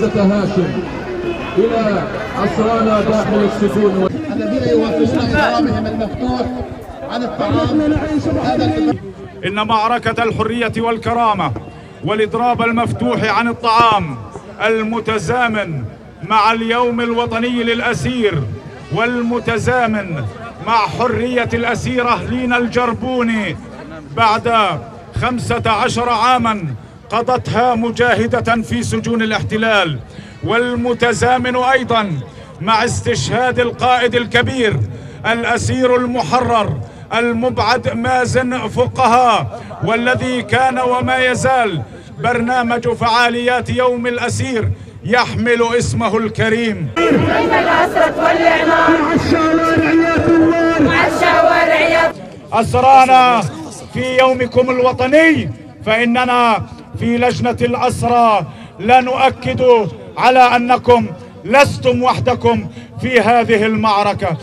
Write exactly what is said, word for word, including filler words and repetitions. حمزة هاشم إلى أسرانا داخل السجون الذين يوافقون إجرامهم المفتوح عن الطعام. إن معركة الحرية والكرامة والإضراب المفتوح عن الطعام المتزامن مع اليوم الوطني للأسير والمتزامن مع حرية الأسيرة لين الجربوني بعد خمسة عشر عاماً قضتها مجاهدة في سجون الاحتلال، والمتزامن أيضاً مع استشهاد القائد الكبير الأسير المحرر المبعد مازن فقها، والذي كان وما يزال برنامج فعاليات يوم الأسير يحمل اسمه الكريم. أسرانا في يومكم الوطني، فإننا في لجنة الأسرى لا نؤكد على أنكم لستم وحدكم في هذه المعركة.